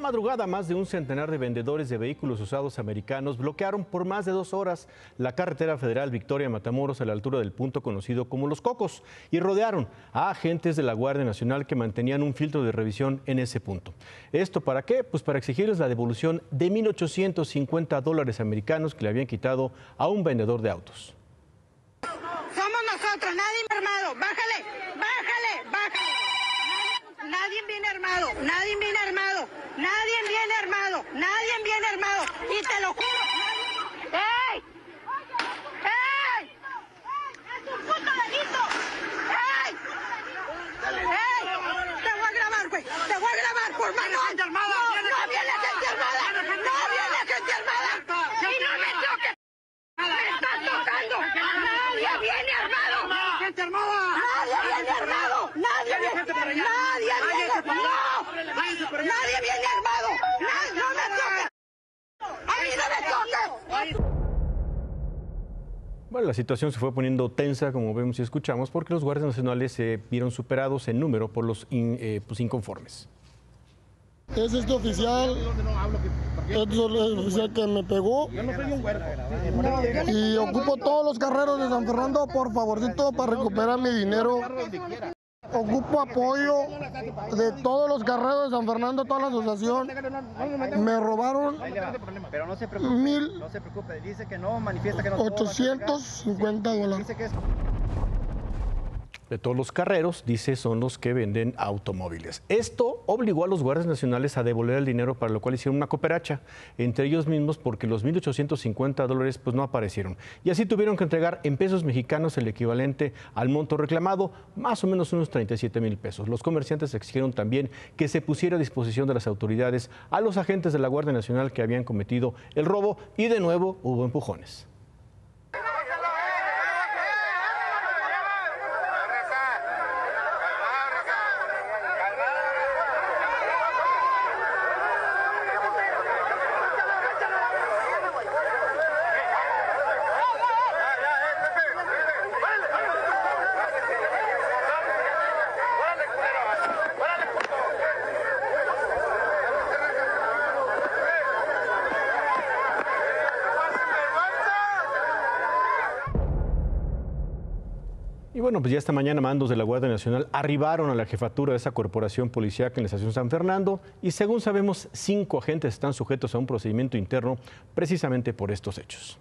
Esta madrugada, más de un centenar de vendedores de vehículos usados americanos bloquearon por más de 2 horas la carretera federal Victoria-Matamoros a la altura del punto conocido como Los Cocos y rodearon a agentes de la Guardia Nacional que mantenían un filtro de revisión en ese punto. ¿Esto para qué? Pues para exigirles la devolución de $1,850 americanos que le habían quitado a un vendedor de autos. Somos nosotros, nadie armado. Bájale, bájale, bájale. Nadie viene armado, nadie viene armado, nadie viene armado, nadie viene armado. Y te lo juro. ¡Ey! ¡Ey! ¡Es un puto delito! ¡Ey! ¡Ey! Te voy a grabar, güey. Te voy a grabar, por mano. No viene gente armada. No viene gente armada. Y no me toques. Me estás tocando. Nadie viene armado. Gente armada. Nadie viene armado. Nadie viene armado. ¡Nadie viene armado! ¡No me toques! ¡A mí no me toques! Bueno, la situación se fue poniendo tensa, como vemos y escuchamos, porque los guardias nacionales se vieron superados en número por los inconformes. Es este oficial, que me pegó, y ocupo todos los carreros de San Fernando, por favorcito, para recuperar mi dinero. Ocupo apoyo de todos los carreros de San Fernando, toda la asociación. Me robaron $1,850. De todos los carreros, dice, son los que venden automóviles. Esto obligó a los guardias nacionales a devolver el dinero, para lo cual hicieron una cooperacha entre ellos mismos, porque los $1,850 pues no aparecieron. Y así tuvieron que entregar en pesos mexicanos el equivalente al monto reclamado, más o menos unos $37,000. Los comerciantes exigieron también que se pusiera a disposición de las autoridades a los agentes de la Guardia Nacional que habían cometido el robo, y de nuevo hubo empujones. Y bueno, pues ya esta mañana mandos de la Guardia Nacional arribaron a la jefatura de esa corporación policíaca en la estación San Fernando y, según sabemos, 5 agentes están sujetos a un procedimiento interno precisamente por estos hechos.